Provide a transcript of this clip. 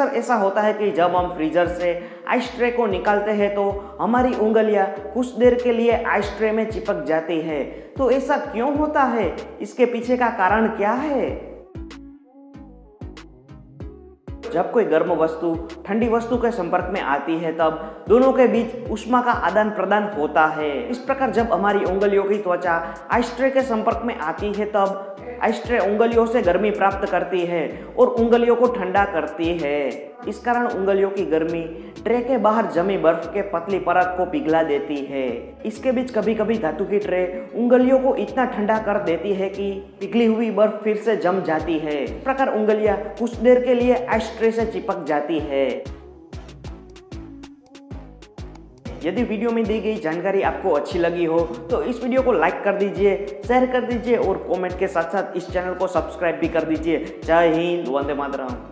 अक्सर ऐसा होता है कि जब हम फ्रीजर से आइस ट्रे को निकालते हैं तो हमारी उंगलियां कुछ देर के लिए आइस ट्रे में चिपक जाती है। तो ऐसा क्यों होता है, इसके पीछे का कारण क्या है? जब कोई गर्म वस्तु ठंडी वस्तु के संपर्क में आती है तब दोनों के बीच ऊष्मा का आदान प्रदान होता है। इस प्रकार जब हमारी उंगलियों की त्वचा आइस ट्रे के संपर्क में आती है तब आइस ट्रे उंगलियों से गर्मी प्राप्त करती है और उंगलियों को ठंडा करती है। इस कारण उंगलियों की गर्मी ट्रे के बाहर जमी बर्फ के पतली परत को पिघला देती है। इसके बीच कभी कभी धातु की ट्रे उंगलियों को इतना ठंडा कर देती है कि पिघली हुई बर्फ फिर से जम जाती है। इस प्रकार उंगलियां कुछ देर के लिए आइस ट्रे से चिपक जाती है। यदि वीडियो में दी गई जानकारी आपको अच्छी लगी हो तो इस वीडियो को लाइक कर दीजिए, शेयर कर दीजिए और कमेंट के साथ साथ इस चैनल को सब्सक्राइब भी कर दीजिए। जय हिंद, वंदे मातरम।